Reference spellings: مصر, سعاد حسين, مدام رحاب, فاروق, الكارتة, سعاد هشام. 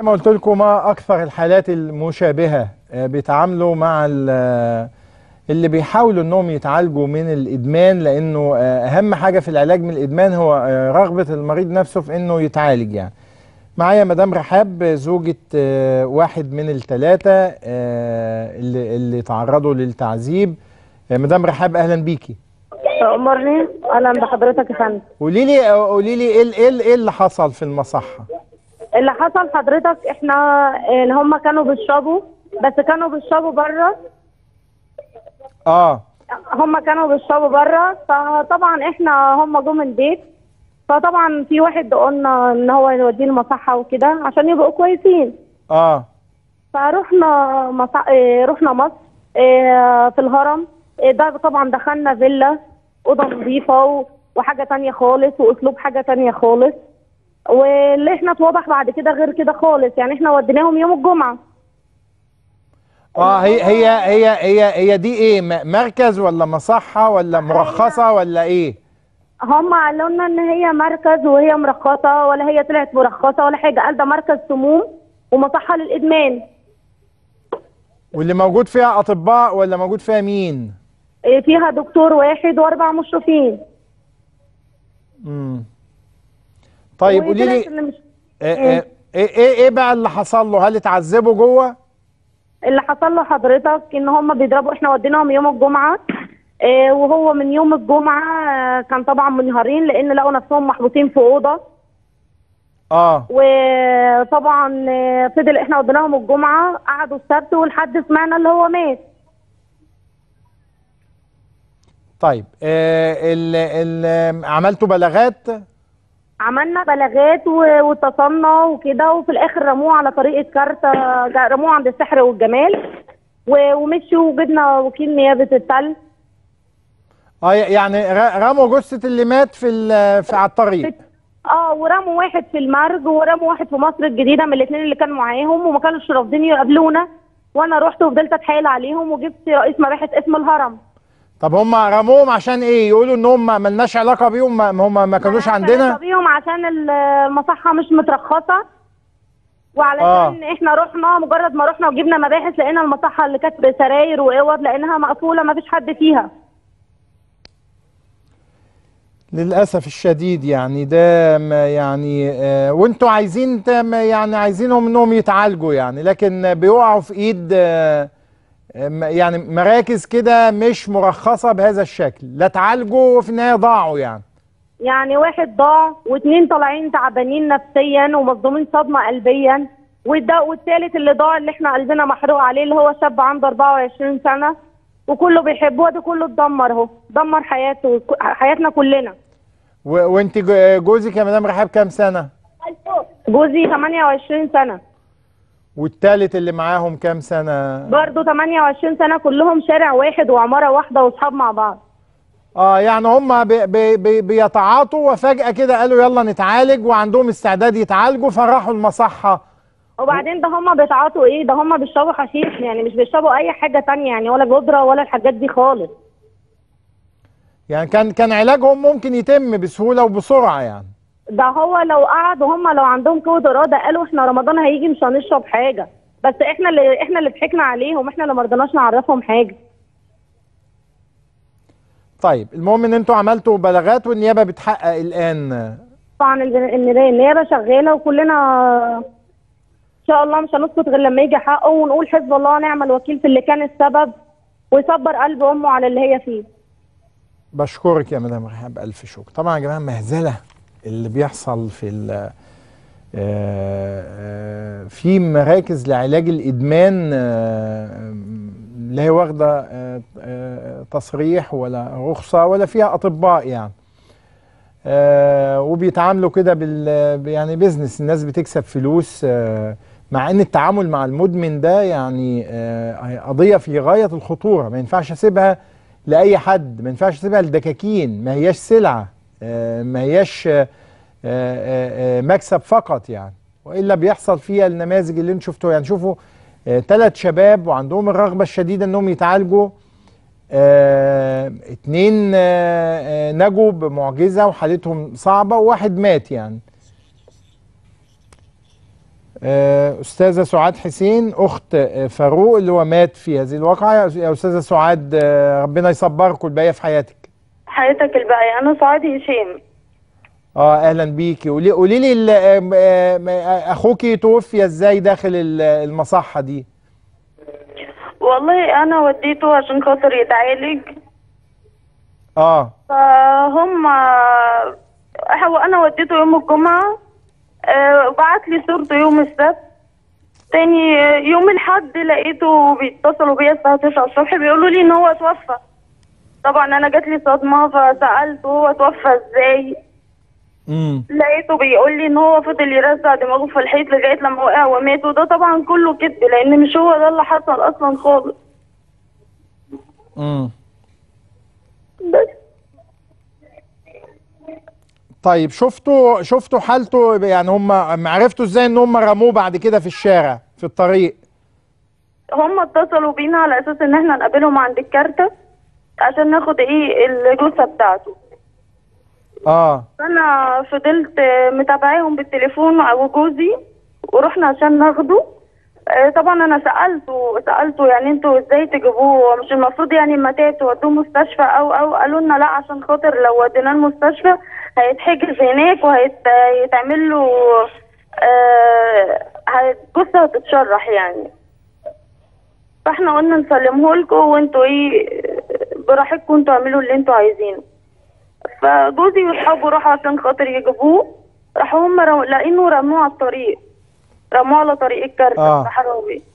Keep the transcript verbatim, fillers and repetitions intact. زي ما قلت لكم ما اكثر الحالات المشابهه بيتعاملوا مع اللي بيحاولوا انهم يتعالجوا من الادمان، لانه اهم حاجه في العلاج من الادمان هو رغبه المريض نفسه في انه يتعالج. يعني معايا مدام رحاب زوجة واحد من الثلاثه اللي اللي تعرضوا للتعذيب. مدام رحاب اهلا بيكي. امرني. اهلا بحضرتك يا فندم. قولي لي قولي لي ايه ايه اللي حصل في المصحه؟ اللي حصل حضرتك احنا اللي هم كانوا بيشربوا، بس كانوا بيشربوا بره. اه هم كانوا بيشربوا بره، فطبعا احنا هم جم البيت، فطبعا في واحد قلنا ان هو يوديه المصحه وكده عشان يبقوا كويسين. اه فروحنا مصح... رحنا مصر في الهرم ده، طبعا دخلنا فيلا اوضه نظيفه وحاجه ثانيه خالص واسلوب حاجه ثانيه خالص، واللي احنا اتوضح بعد كده غير كده خالص. يعني احنا وديناهم يوم الجمعه. اه هي هي هي هي هي دي ايه، مركز ولا مصحه ولا مرخصه ولا ايه؟ هم قالوا لنا ان هي مركز وهي مرخصه، ولا هي طلعت مرخصه ولا حاجه، قال ده مركز سموم ومصحه للادمان. واللي موجود فيها اطباء ولا موجود فيها مين؟ فيها دكتور واحد واربع مشرفين. امم طيب قولي لي مش... ايه ايه ايه بقى اللي حصل له؟ هل اتعذبوا جوه؟ اللي حصل له حضرتك ان هم بيضربوا، احنا وديناهم يوم الجمعه اه وهو من يوم الجمعه كان طبعا منهارين لان لقوا نفسهم محبوسين في اوضه. اه وطبعا فضل احنا وديناهم الجمعه، قعدوا السبت والحد سمعنا اللي هو مات. طيب اه ال ال عملتوا بلاغات؟ عملنا بلاغات واتصلنا وكده، وفي الاخر رموه على طريقه كارت، رموه عند السحر والجمال ومشوا، وجبنا وكيل نيابه التل. اه يعني رموا جثه اللي مات في في على الطريق. اه ورموا واحد في المرج ورموا واحد في مصر الجديده من الاثنين اللي كانوا معاهم، وما كانوش رافضين يقابلونا، وانا رحت وفضلت اتحايل عليهم وجبت رئيس مباحث اسم الهرم. طب هم رموهم عشان ايه؟ يقولوا ان هم مالناش علاقه بيهم، هم ما كانوش عندنا؟ علاقه بيهم عشان المصحه مش مترخصه، وعلشان آه. احنا رحنا مجرد ما رحنا وجبنا مباحث لقينا المصحه اللي كانت بسراير واوض لقيناها مقفوله ما فيش حد فيها. للاسف الشديد يعني ده يعني آه وانتوا عايزين يعني عايزينهم انهم يتعالجوا يعني، لكن بيقعوا في ايد آه يعني مراكز كده مش مرخصه بهذا الشكل، لا تعالجوا وفي النهايه ضاعوا يعني. يعني واحد ضاع واثنين طالعين تعبانين نفسيا ومصدومين صدمه قلبيا، والده والثالث اللي ضاع اللي احنا قلبنا محروق عليه اللي هو شاب عنده أربعة وعشرين سنه وكله بيحبوه، ده كله اتدمر اهو، دمر حياته حياتنا كلنا. وانت جوزك يا مدام رحاب كام سنه؟ جوزي ثمانية وعشرين سنه. والتالت اللي معاهم كام سنة؟ برضه ثمانية وعشرين سنة، كلهم شارع واحد وعمارة واحدة واصحاب مع بعض. اه يعني هم بي بي بيتعاطوا وفجأة كده قالوا يلا نتعالج، وعندهم استعداد يتعالجوا فراحوا المصحة. وبعدين ده هم بيتعاطوا ايه؟ ده هم بيشربوا حشيش يعني، مش بيشربوا أي حاجة تانية يعني، ولا جدرة ولا الحاجات دي خالص. يعني كان كان علاجهم ممكن يتم بسهولة وبسرعة يعني. ده هو لو قعد وهم لو عندهم قوه اراده قالوا احنا رمضان هيجي مش هنشرب حاجه، بس احنا اللي احنا اللي ضحكنا عليهم، احنا اللي ما رضيناش نعرفهم حاجه. طيب المهم ان انتوا عملتوا بلاغات والنيابه بتحقق الان. طبعا النيابه شغاله وكلنا ان شاء الله مش هنسكت غير لما يجي حقه، ونقول حسب الله ونعم الوكيل في اللي كان السبب ويصبر قلب امه على اللي هي فيه. بشكرك يا مدام رحاب الف شكر. طبعا يا جماعه مهزله اللي بيحصل في ال في مراكز لعلاج الادمان، لا هي واخده تصريح ولا رخصه ولا فيها اطباء يعني، وبيتعاملوا كده بال يعني بيزنس، الناس بتكسب فلوس، مع ان التعامل مع المدمن ده يعني قضيه في غايه الخطوره، ما ينفعش اسيبها لاي حد، ما ينفعش اسيبها لدكاكين، ما هياش سلعه، ما هياش مكسب فقط يعني، والا بيحصل فيها النماذج اللي انتم شفتوها. يعني شوفوا ثلاث شباب وعندهم الرغبه الشديده انهم يتعالجوا، اثنين نجوا بمعجزه وحالتهم صعبه، وواحد مات يعني. أستاذة سعاد حسين أخت فاروق اللي هو مات في هذه الواقعة. يا أستاذة سعاد ربنا يصبركم الباقية في حياتك. حياتك الباقية. أنا سعاد هشام. اه اهلا بيكي. قولي لي اخوكي توفي ازاي داخل المصحه دي؟ والله انا وديته عشان خاطر يتعالج. اه فهم انا وديته يوم الجمعه، بعت لي صورته يوم السبت، تاني يوم الاحد لقيته بيتصلوا بيا الساعه تسعة الصبح بيقولوا لي ان هو توفى. طبعا انا جات لي صدمه، فسالته هو توفى ازاي؟ لقيته بيقول لي ان هو فضل يرزع دماغه في الحيط لغايه لما وقع ومات، وده طبعا كله كذب لان مش هو ده اللي حصل اصلا خالص. امم بس طيب شفتوا شفتوا حالته يعني، هم عرفتوا ازاي ان هم رموه بعد كده في الشارع في الطريق؟ هم اتصلوا بينا على اساس ان احنا نقابلهم عند الكارته عشان ناخد ايه الجثه بتاعته. اه انا فضلت متابعاهم بالتليفون وجوزي ورحنا عشان ناخده. طبعا انا سالته سالته يعني انتوا ازاي تجيبوه؟ مش المفروض يعني اما تودوه مستشفى او او قالوا لنا لا عشان خاطر لو وديناه المستشفى هيتحجز هناك وهيتعمل له الجثه هتتشرح يعني، فاحنا قلنا نسلمه لكم وانتوا ايه براحتكم، انتوا اعملوا اللي انتوا عايزينه. فجوزي واصحابه راحوا عشان خاطر يجيبوه، راحوا هم لقينه رموه على الطريق، رموه على طريق الكارتة الصحراوي.